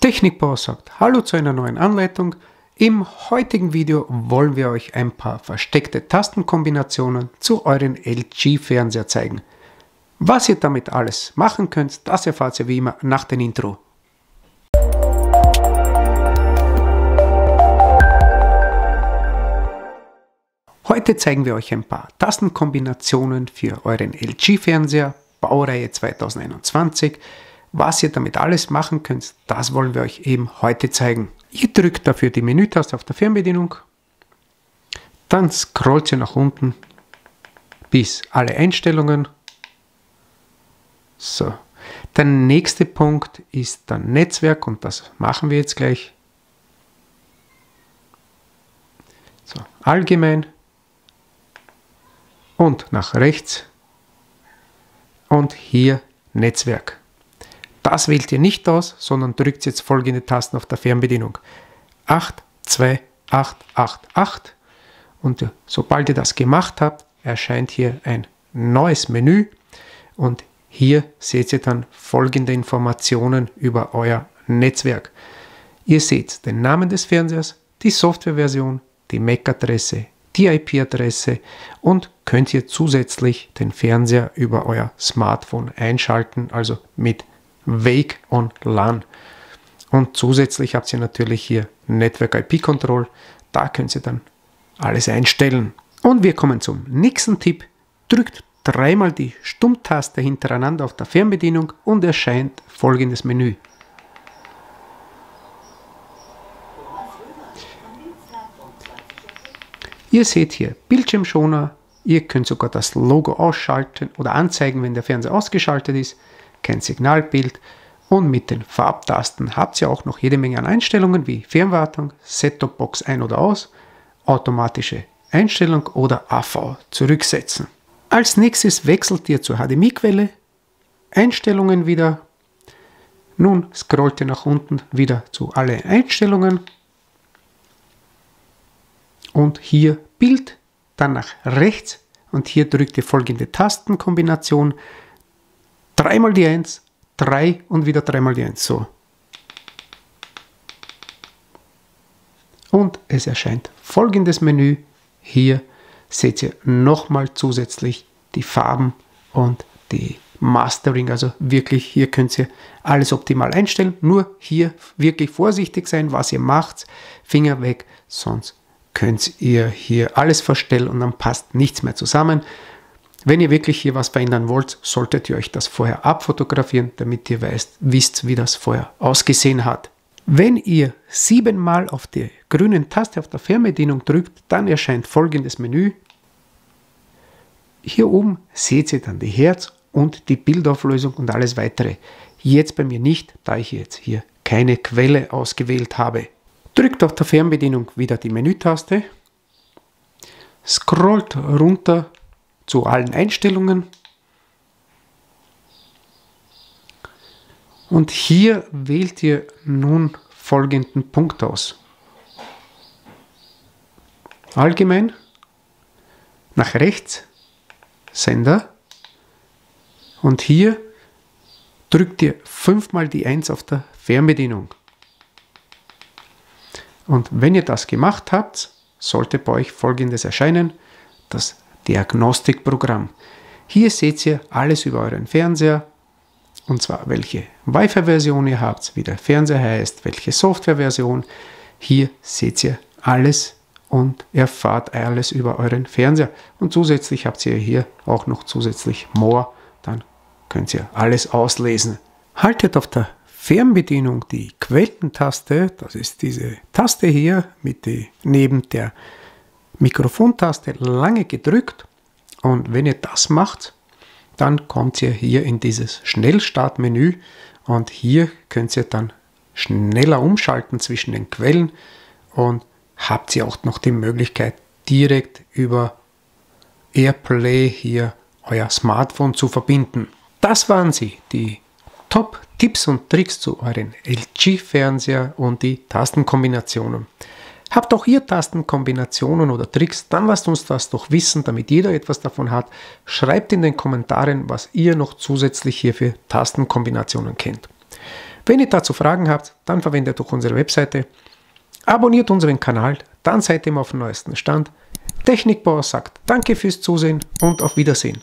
TechnikPower sagt Hallo zu einer neuen Anleitung. Im heutigen Video wollen wir euch ein paar versteckte Tastenkombinationen zu euren LG-Fernseher zeigen. Was ihr damit alles machen könnt, das erfahrt ihr wie immer nach dem Intro. Heute zeigen wir euch ein paar Tastenkombinationen für euren LG-Fernseher, Baureihe 2021. Was ihr damit alles machen könnt, das wollen wir euch eben heute zeigen. Ihr drückt dafür die Menütaste auf der Fernbedienung, dann scrollt ihr nach unten bis alle Einstellungen. So, der nächste Punkt ist dann Netzwerk und das machen wir jetzt gleich. So, allgemein und nach rechts und hier Netzwerk. Das wählt ihr nicht aus, sondern drückt jetzt folgende Tasten auf der Fernbedienung. 8, 2, 8, 8, 8. Und sobald ihr das gemacht habt, erscheint hier ein neues Menü. Und hier seht ihr dann folgende Informationen über euer Netzwerk. Ihr seht den Namen des Fernsehers, die Softwareversion, die MAC-Adresse, die IP-Adresse und könnt ihr zusätzlich den Fernseher über euer Smartphone einschalten, also mit Wake on LAN. Und zusätzlich habt ihr natürlich hier Network IP Control. Da könnt ihr dann alles einstellen. Und wir kommen zum nächsten Tipp. Drückt dreimal die Stummtaste hintereinander auf der Fernbedienung und erscheint folgendes Menü. Ihr seht hier Bildschirmschoner. Ihr könnt sogar das Logo ausschalten oder anzeigen, wenn der Fernseher ausgeschaltet ist. Kein Signalbild, und mit den Farbtasten habt ihr auch noch jede Menge an Einstellungen wie Fernwartung, Set-Top-Box ein- oder aus, automatische Einstellung oder AV zurücksetzen. Als nächstes wechselt ihr zur HDMI-Quelle, Einstellungen wieder, nun scrollt ihr nach unten wieder zu alle Einstellungen und hier Bild, dann nach rechts und hier drückt ihr folgende Tastenkombination. Dreimal die 1, 3 und wieder dreimal die 1, so. Und es erscheint folgendes Menü. Hier seht ihr nochmal zusätzlich die Farben und die Mastering. Also wirklich, hier könnt ihr alles optimal einstellen. Nur hier wirklich vorsichtig sein, was ihr macht. Finger weg, sonst könnt ihr hier alles verstellen und dann passt nichts mehr zusammen. Wenn ihr wirklich hier was verändern wollt, solltet ihr euch das vorher abfotografieren, damit ihr wisst, wie das vorher ausgesehen hat. Wenn ihr 7-mal auf die grüne Taste auf der Fernbedienung drückt, dann erscheint folgendes Menü. Hier oben seht ihr dann die Herz- und die Bildauflösung und alles weitere. Jetzt bei mir nicht, da ich jetzt hier keine Quelle ausgewählt habe. Drückt auf der Fernbedienung wieder die Menütaste, scrollt runter zu allen Einstellungen und hier wählt ihr nun folgenden Punkt aus. Allgemein, nach rechts, Sender und hier drückt ihr 5-mal die 1 auf der Fernbedienung. Und wenn ihr das gemacht habt, sollte bei euch folgendes erscheinen, das Diagnostikprogramm. Hier seht ihr alles über euren Fernseher und zwar welche Wi-Fi-Version ihr habt, wie der Fernseher heißt, welche Softwareversion. Hier seht ihr alles und erfahrt alles über euren Fernseher und zusätzlich habt ihr hier auch noch zusätzlich More, dann könnt ihr alles auslesen. Haltet auf der Fernbedienung die Quellentaste, das ist diese Taste hier mit neben der Mikrofontaste lange gedrückt und wenn ihr das macht, dann kommt ihr hier in dieses Schnellstartmenü und hier könnt ihr dann schneller umschalten zwischen den Quellen und habt ihr auch noch die Möglichkeit, direkt über AirPlay hier euer Smartphone zu verbinden. Das waren sie, die Top-Tipps und Tricks zu euren LG-Fernseher und die Tastenkombinationen. Habt auch ihr Tastenkombinationen oder Tricks, dann lasst uns das doch wissen, damit jeder etwas davon hat. Schreibt in den Kommentaren, was ihr noch zusätzlich hier für Tastenkombinationen kennt. Wenn ihr dazu Fragen habt, dann verwendet doch unsere Webseite. Abonniert unseren Kanal, dann seid ihr immer auf dem neuesten Stand. TechnikPower sagt Danke fürs Zusehen und auf Wiedersehen.